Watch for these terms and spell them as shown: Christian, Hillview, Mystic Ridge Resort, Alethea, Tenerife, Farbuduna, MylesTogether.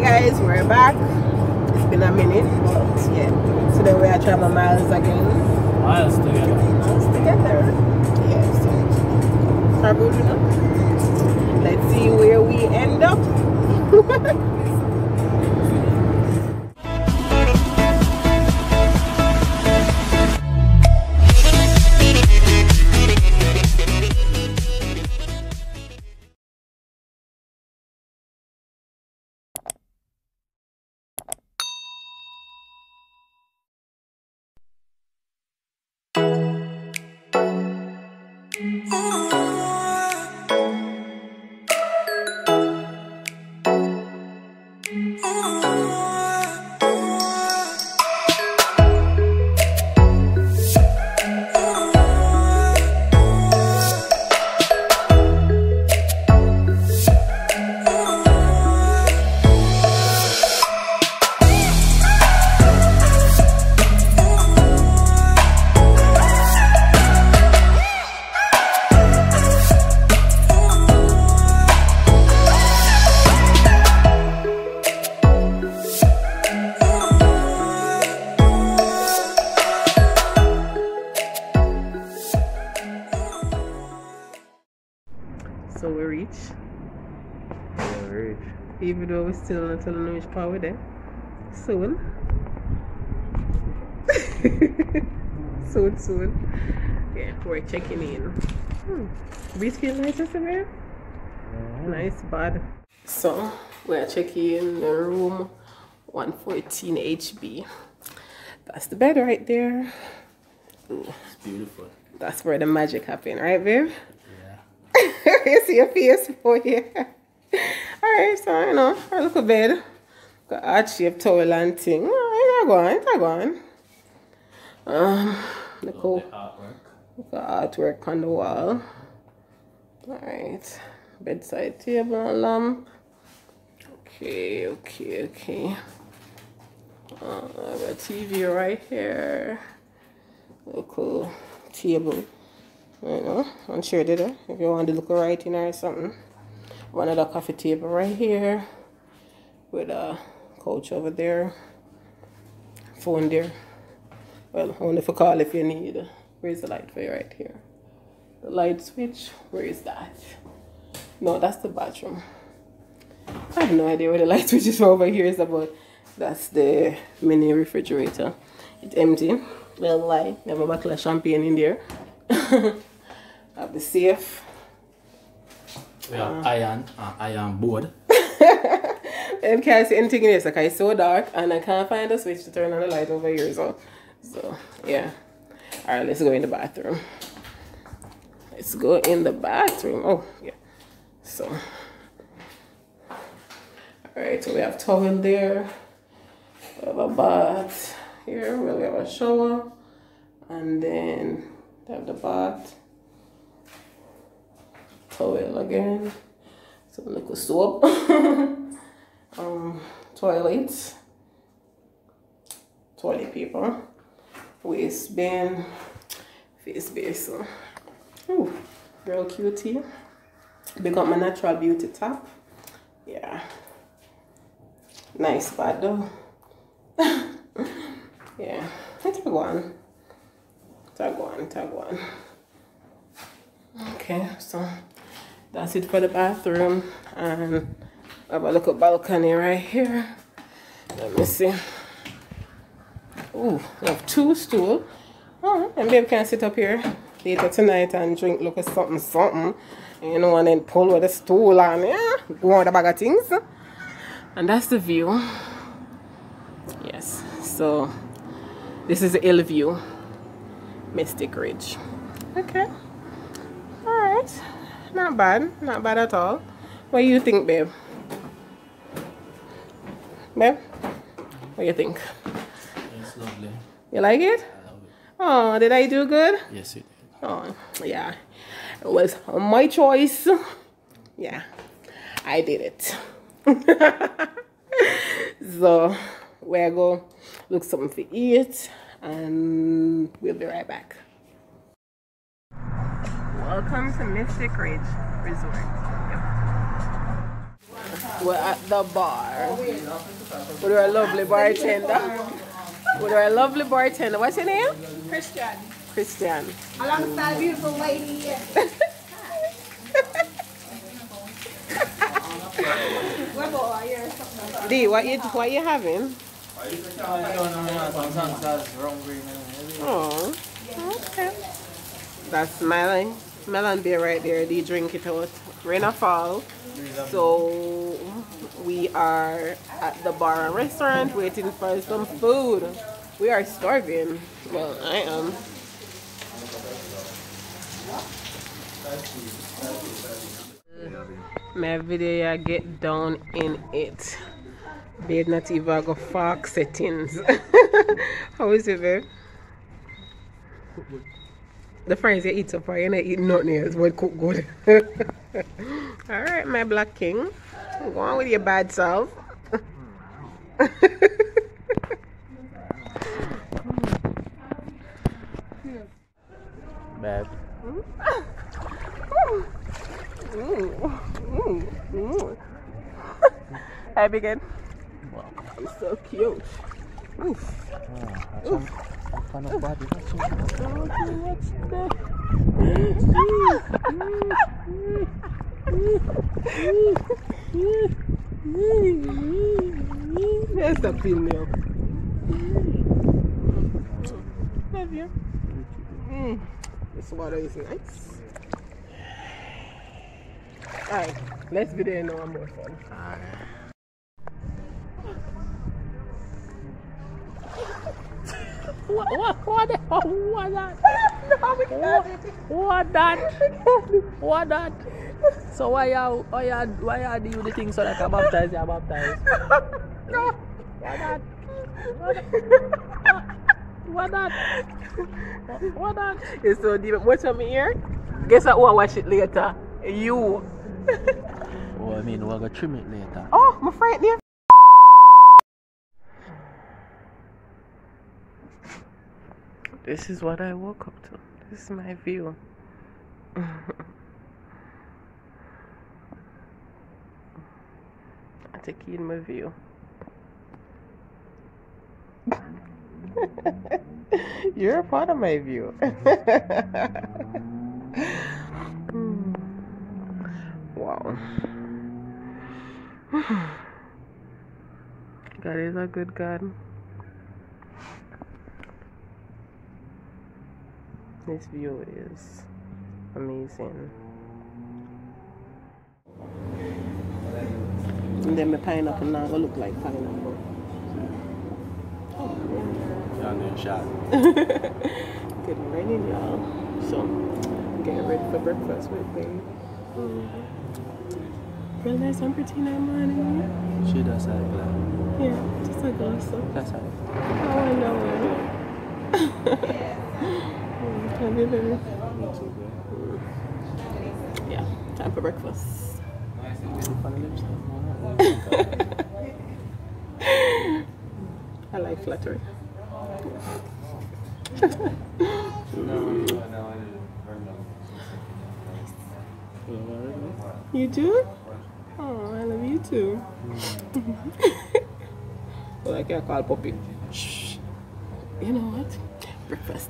Hi guys, we're back. It's been a minute, but yeah. Today we are traveling miles again. Miles together. Miles together. Yeah, so Farbuduna. Let's see where we end up. So we're rich. Yeah, we're rich. Even though we're still not telling which part we're there. Soon. soon. Yeah, we're checking in. Breeze feel nice yesterday? Nice bad. So we're checking in the room 114 HB. That's the bed right there. Ooh. It's beautiful. That's where the magic happened, right babe? You see your face for you. Alright, so you know, I look a bed. Got heart shaped towel and thing. Oh, it's not going. Look at artwork on the wall. Alright. Bedside table, lamp. Okay. I have a TV right here. Local table. You know, I'm sure did it. If you want to look right in or something, one of the coffee table right here with a couch over there, phone there. Well, only for call if you need. Where's the light for you right here? The light switch, where is that? No, that's the bathroom. I have no idea where the light switch is over here is about. That's the mini refrigerator. It's empty. Little light, never a bottle of champagne in there. Of the safe. Yeah, iron board. I can't see anything in this. Like it's so dark and I can't find a switch to turn on the light over here. So yeah. Alright, let's go in the bathroom. Let's go in the bathroom. Oh yeah. So alright, so we have towel there. We have a bath here, we have a shower, and then have the bath, towel again, some liquid soap, toilet paper, waistband, face basin. Ooh, real cutie. Big up my natural beauty tap. Yeah. Nice bath though. Yeah. Let's go on. Tag one. Okay, so that's it for the bathroom. And I have a little balcony right here. Let me see. Ooh, we have two stools. Oh, and babe can sit up here later tonight and drink, look at something. You know, and then pull with a stool and yeah, go on the bag of things. And that's the view. Yes, so this is the hill view. Mystic Ridge. Okay. Alright. Not bad. Not bad at all. What do you think, babe? Babe? What do you think? It's lovely. You like it? I love it. Oh, did I do good? Yes, you did. Oh, yeah. It was my choice. Yeah. I did it. So, we're going to look something to eat. And we'll be right back. Welcome to Mystic Ridge Resort. Yep. We're at the bar with our lovely bartender. With our lovely bartender. What's your name? Christian. Christian. Alongside a beautiful lady. D, what you having? Oh, okay. That's melon beer right there. D, drink it out. Rain or fall. So we are at the bar and restaurant waiting for some food. We are starving. Well, I am. My video get down in it. Babe, not even go fog settings. How is it, babe? The fries you eat so far, you not eat nothing else but cook good. Alright, my black king. Go on with your bad self. Bad. Hi, big head. You're so cute. Oof. Oof. That's a pin milk. Love you. This water is nice. Alright, let's be there now. I'm more fun. What that? So why are you the thing so that I baptize you? No. What that? It's so deep. What's on me here? Guess I will watch it later. You. Oh, I mean we'll go trim it later. Oh, my friend there. This is what I woke up to. This is my view. I take in my view. You're a part of my view. Wow. God is a good God. This view is amazing. And then the pineapple now will look like pineapple. Y'all getting shot. Good morning, y'all. So, getting ready for breakfast with me. Realize I'm pretty now, morning. She does have that. Yeah, just like also. That's how. How I know it. Yeah, time for breakfast. I like flattery. You do? Oh, I love you too. Well, I can't call Poppy. Shh. You know what? Breakfast.